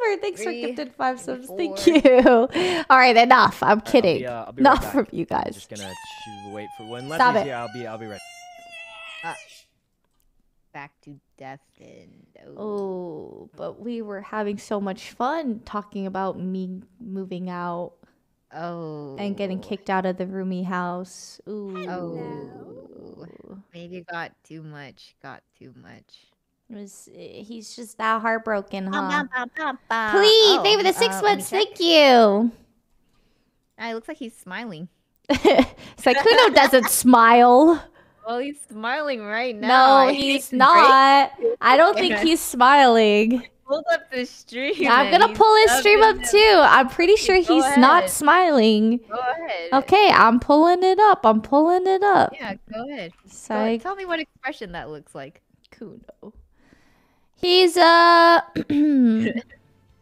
Silver, thanks for gifted 5 subs. Thank you. All right, enough. I'm kidding. I'll be right back from you guys. I'm just gonna wait for one. Stop it. I'll be right. Back to death and oh, but we were having so much fun talking about me moving out. Oh, and getting kicked out of the roomy house. Ooh. Oh, maybe got too much. It was, he's just that heartbroken, huh? Please, baby, the 6 months. Thank you. It looks like he's smiling. Sykkuno doesn't smile. Well, he's smiling right now. No, he's not. I don't think he's smiling. Pulled up the stream. Yeah, I'm gonna pull his stream up too. I'm pretty sure he's not smiling. Go ahead. Okay, I'm pulling it up. Yeah, go ahead. So tell me what expression that looks like. Kudo. He's we're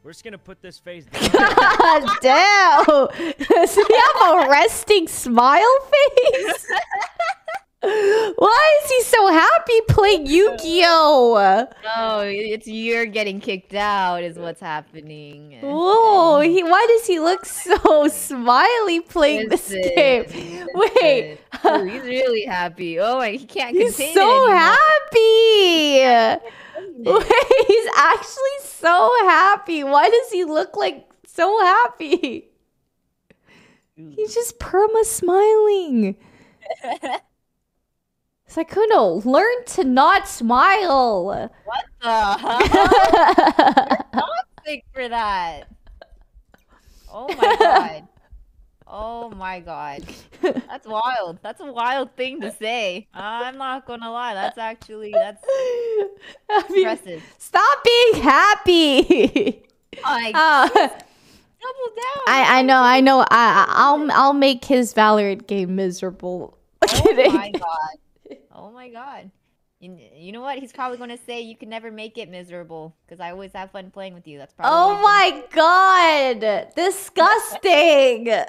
just gonna put this face down. God damn! Does he have a resting smile face? Why is he so happy playing Yu-Gi-Oh? Oh, it's you're getting kicked out is what's happening. Whoa, why does he look so smiley playing this game? Wait. Ooh, he's really happy. Oh, he can't contain it anymore. Wait, he's actually so happy. Why does he look like so happy? He's just perma-smiling. Sykkuno, learn to not smile. What the hell? You're toxic for that. Oh my god. Oh my god. That's wild. That's a wild thing to say. I'm not gonna lie. That's actually impressive. Stop being happy. Double down. I know. I'll make his Valorant game miserable. Oh my god. Oh my god. You know what? He's probably going to say you can never make it miserable because I always have fun playing with you. That's probably. Oh my god. Disgusting.